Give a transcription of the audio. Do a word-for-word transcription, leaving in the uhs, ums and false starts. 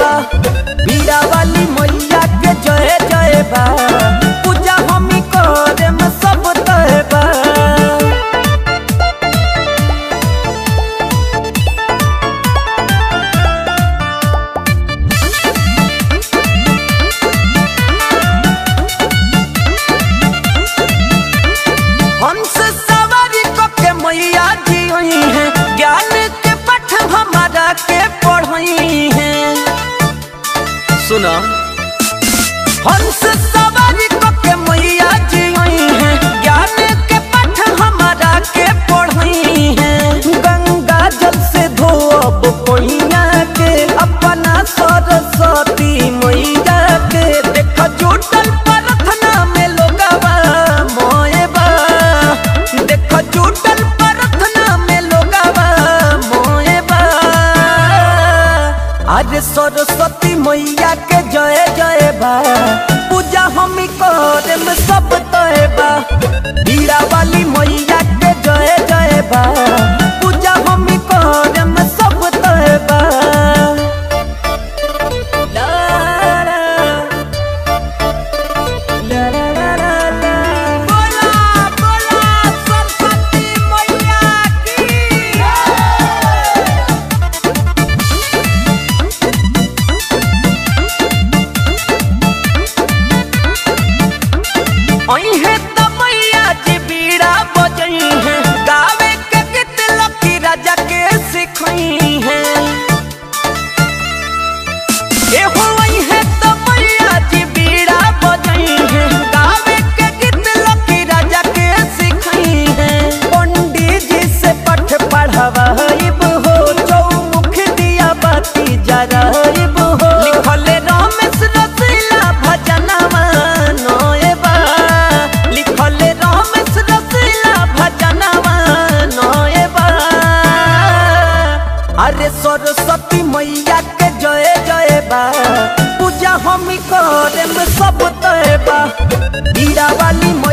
बा बीड़ा वाली मैया के जय जय बा। पूजा हमी करे में सब तय बा। हमसे सवारी को के मैया जी हुई है, ज्ञान के पाठ हमारा के पढ़ई है। सुना हमसे सवारी को के मैया जी हुई है, ज्ञान के पाठ हमारा के पढ़ई है। गंगा जल से धोब पहिया के अपना सरस्वती मैया के। देख जुटल प्रार्थना में लोगवा मोएबा। देख जुटल प्रार्थना में लोगवा मोएबा। आज सरस्वती मैया के जय जय बा। पूजा हमी करे में सब तय बा। बीड़ा वाली मैया के जय जय बा। पूजा हमी करे में सब तय बा। ला ला ला ला ला ला। बोला बोला सरस्वती मैया की। है तो मैया जी बीड़ा बजई है, गावे के गीत लकी राजा के सिखई है। है तो मैया जी बीड़ा बजई है, गावे के गीत लकी राजा के सिखई है। पंडित जी से पठ पढ़ावा हो, चौमुख दिया बाती जरा हो। लिखले रमेश रसीला भजनवा नोएबा। लिखले रमेश रसीला भजनवा नोएबा। अरे सरस्वती मैया के जय जय बा। पूजा हमी करे में सब तय बा। बीड़ा वाली